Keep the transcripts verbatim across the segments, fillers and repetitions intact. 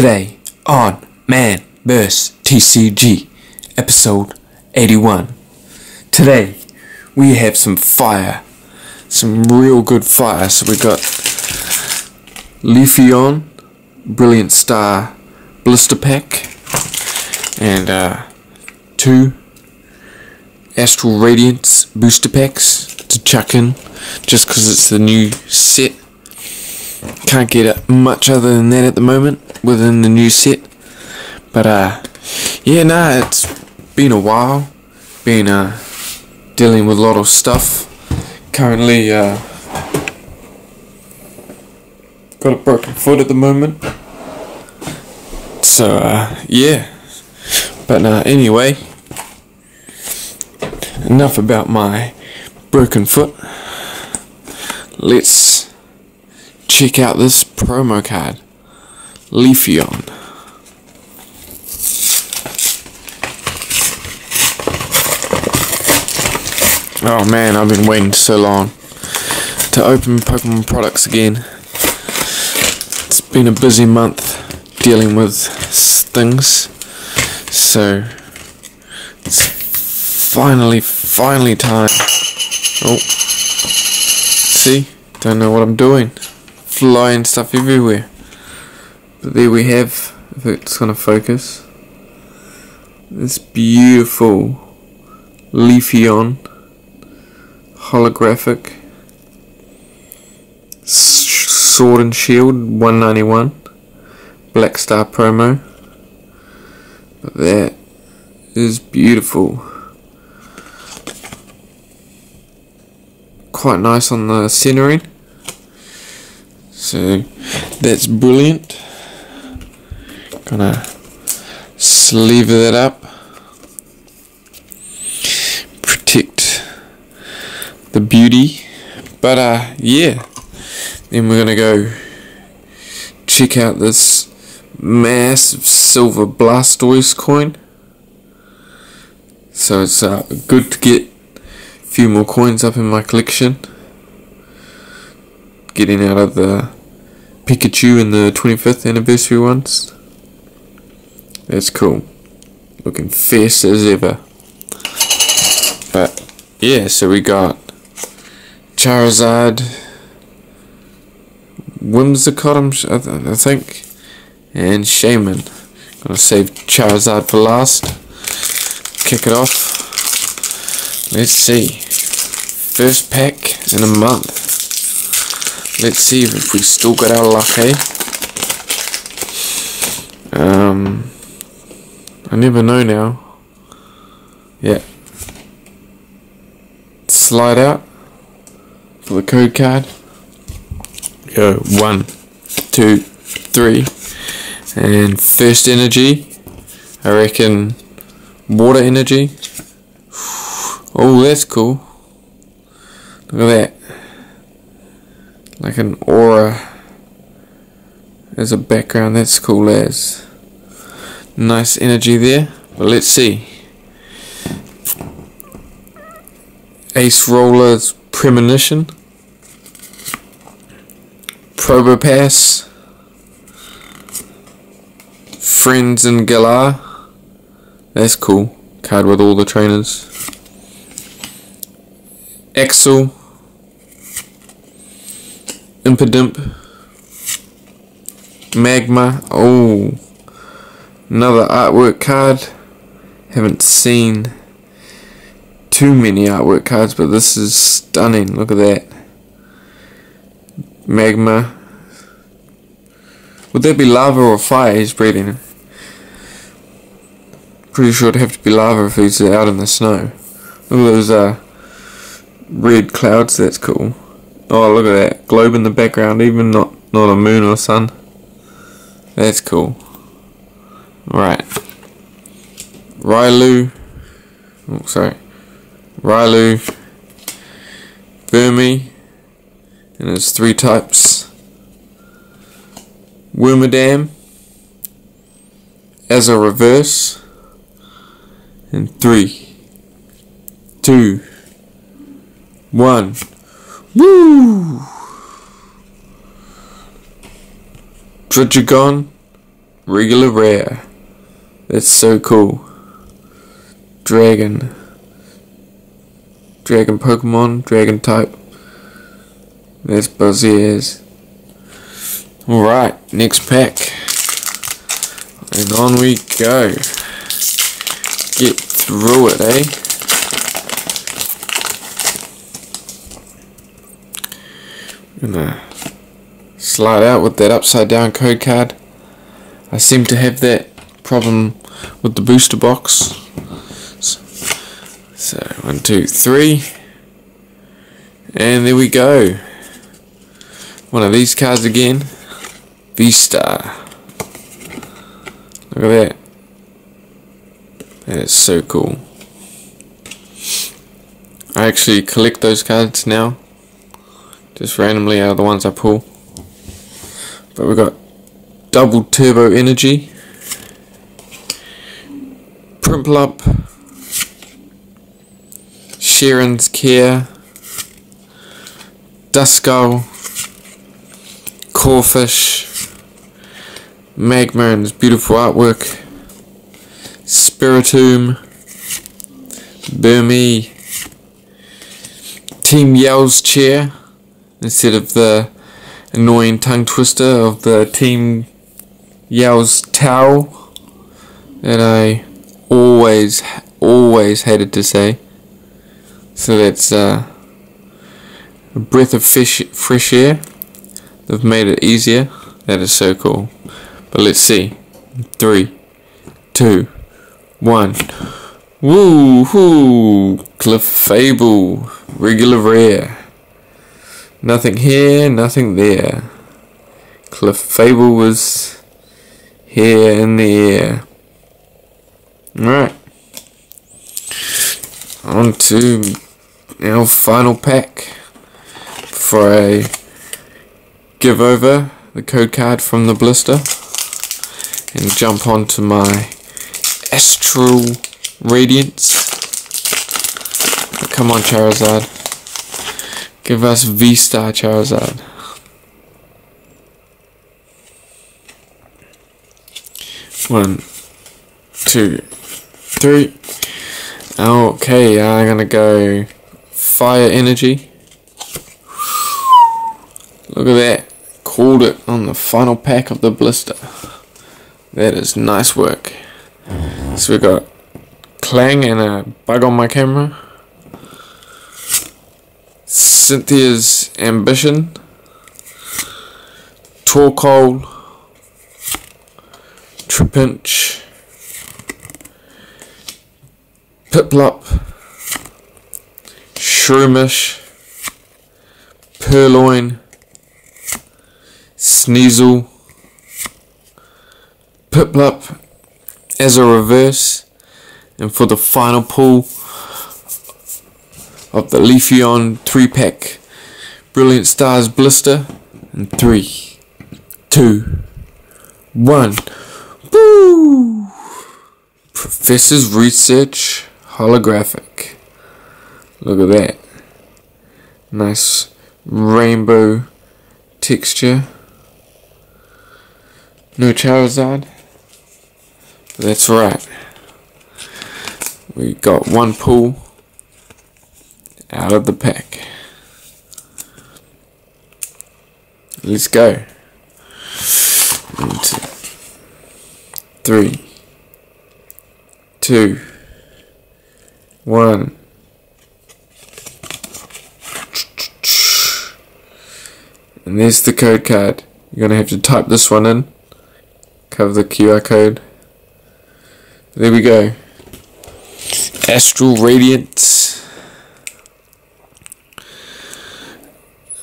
Today on Man versus T C G, episode eighty-one. Today we have some fire, some real good fire. So we've got Leafeon, Brilliant Star Blister Pack, and uh, two Astral Radiance Booster Packs to chuck in, just because it's the new set. Can't get much other than that at the moment within the new set, but uh yeah nah it's been a while, been uh dealing with a lot of stuff. Currently uh got a broken foot at the moment, so uh yeah but uh anyway, enough about my broken foot. Let's check out this promo card, Leafeon. Oh man, I've been waiting so long to open Pokemon products again. It's been a busy month dealing with things, so it's finally, finally time. Oh, see, don't know what I'm doing. Flying stuff everywhere. But there we have, if it's gonna focus, this beautiful Leafeon holographic Sword and Shield one ninety-one Black Star promo. But that is beautiful. Quite nice on the centering. So that's brilliant. Gonna sleeve that up, protect the beauty. But uh, yeah, then we're gonna go check out this massive silver Blastoise coin. So it's uh, good to get a few more coins up in my collection. Getting out of the Pikachu in the twenty-fifth anniversary ones. That's cool. Looking fierce as ever. But yeah, so we got Charizard, Whimsicott, I'm sh I, th I think, and Shaymin. Gonna save Charizard for last. Kick it off. Let's see. First pack in a month. Let's see if we still got our luck, eh? Um, I never know now. Yeah. Slide out for the code card. Go one, two, three. And first energy. I reckon water energy. Oh, that's cool. Look at that. Like an aura as a background, that's cool as. Nice energy there, but let's see. Ace Roller's Premonition, Probopass, Friends in Galar, that's cool, card with all the trainers. Axel, Impidimp, Magma, oh, another artwork card. Haven't seen too many artwork cards, but this is stunning, look at that. Magma, would that be lava or fire he's breathing? Pretty sure it'd have to be lava if he's out in the snow. Look at those uh, red clouds, that's cool. Oh, look at that globe in the background, even not not a moon or sun. That's cool. Right, Rylu. Oh, sorry, Rylu, Vermi, and it's three types. Wormadam as a reverse. And three, two, one. Woo! Drudigon, Regular rare. That's so cool. Dragon. Dragon Pokemon, Dragon type. That's Buzziers. Alright, next pack. And on we go. Get through it, eh? I'm gonna slide out with that upside down code card. I seem to have that problem with the booster box. So, one, two, three. And there we go. One of these cards again. V-Star. Look at that. That is so cool. I actually collect those cards now. Just randomly out of the ones I pull. But we've got Double Turbo Energy. Piplup, Sharon's Care, Duskull, Corphish, Magma and his beautiful artwork, Spiritomb, Burmese, Team Yell's Chair, instead of the annoying tongue twister of the Team Yell's Towel that I always, always hated to say. So that's uh, a breath of fresh, fresh air. They've made it easier. That is so cool. But let's see. Three, two, one. Woohoo! Clefable. Regular rare. Nothing here, nothing there. Clefable was here in the air. Alright. On to our final pack before I give over the code card from the blister and jump onto my Astral Radiance. Come on, Charizard. Give us V-Star Charizard. One, two, three. Okay, I'm gonna go Fire Energy. Look at that. Called it on the final pack of the blister. That is nice work. So we got Clang and a bug on my camera. Cynthia's Ambition. Torkoal. Tripinch. Piplup, Shroomish, Purloin, Sneasel, Piplup as a reverse, and for the final pull of the Leafeon three pack Brilliant Stars blister, in three, two, one, woo! Professor's Research. Holographic. Look at that. Nice rainbow texture. No Charizard. That's right. We got one pull out of the pack. Let's go. Three. Two. One. And there's the code card. You're going to have to type this one in. Cover the Q R code. There we go. Astral Radiance.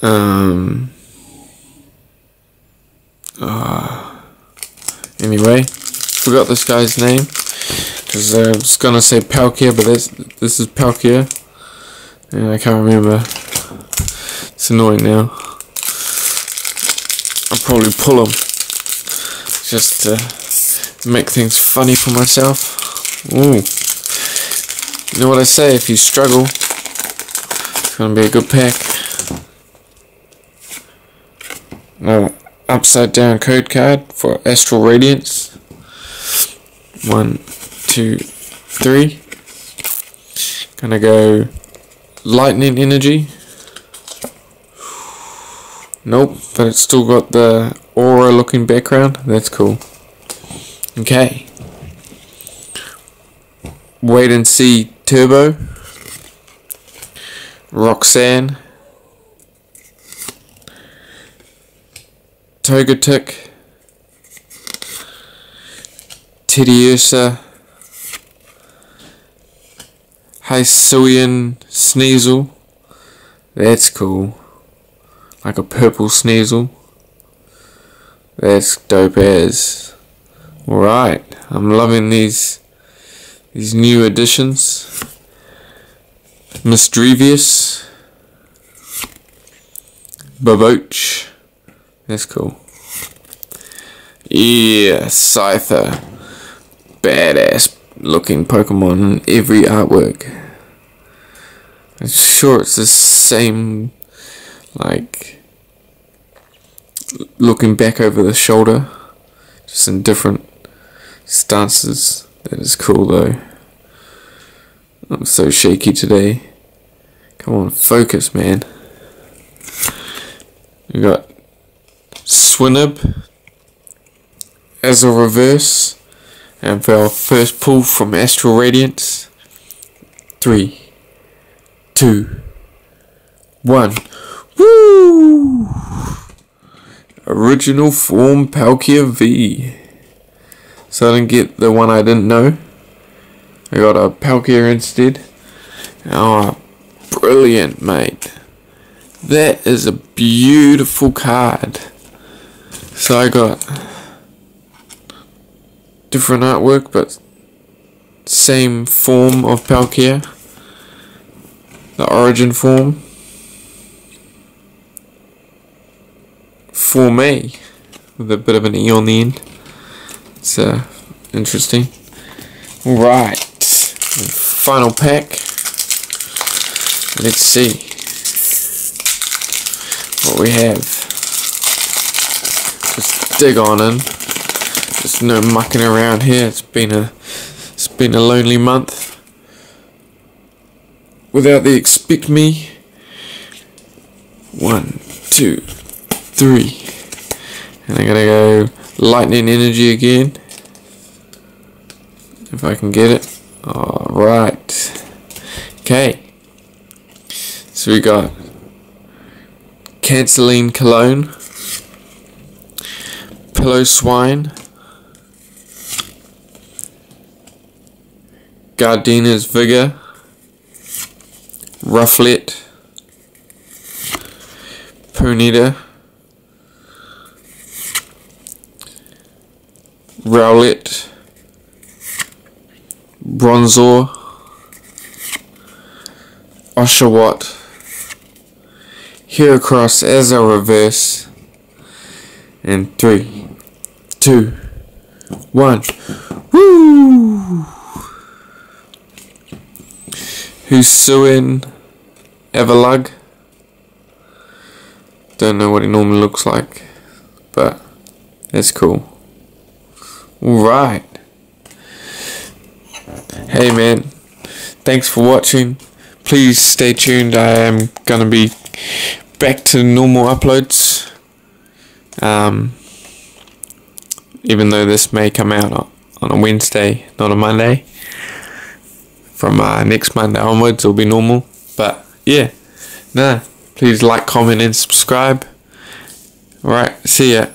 Um. Uh, anyway. Forgot this guy's name. Because I was going to say Palkia, but this, this is Palkia. And I can't remember. It's annoying now. I'll probably pull them. Just to make things funny for myself. Ooh. You know what I say, if you struggle, it's going to be a good pack. No, I upside down code card for Astral Radiance. One, two, three. Gonna go Lightning Energy. Nope, but it's still got the aura looking background. That's cool. Okay. Wait and See Turbo. Roxanne. Togetic. Tediosa. Hisuian Sneasel. That's cool. Like a purple Sneasel. That's dope as. Alright, I'm loving these these new additions. Misdrevious. Baboach. That's cool. Yeah, Scyther. Badass looking Pokemon in every artwork. I'm sure it's the same, like, looking back over the shoulder, just in different stances. That is cool though. I'm so shaky today. Come on, focus, man. We got Swinub as a reverse, and for our first pull from Astral Radiance, three, two, one. Woo! Original form Palkia V. So I didn't get the one I didn't know. I got a Palkia instead. Oh, brilliant, mate. That is a beautiful card. So I got different artwork, but same form of Palkia. The origin form. For me, with a bit of an E on the end. It's uh, interesting. Alright, final pack. Let's see what we have. Just dig on in. There's no mucking around here. It's been a it's been a lonely month without the Expect Me. One, two, three, and I'm gonna go Lightning Energy again if I can get it. Alright, okay, so we got Canceline Cologne, Pillow Swine, Gardena's Vigor, Rufflet, Ponyta, Rowlet, Bronzor, Oshawott, Heracross as a reverse, and three, two, one. Woo! Hisuian Avalug. Don't know what it normally looks like, but that's cool. Alright. Hey man, thanks for watching. Please stay tuned. I am going to be back to normal uploads. Um, even though this may come out on a Wednesday, not a Monday. From uh, next Monday onwards, it'll be normal. But yeah, nah, please like, comment, and subscribe. Alright, see ya.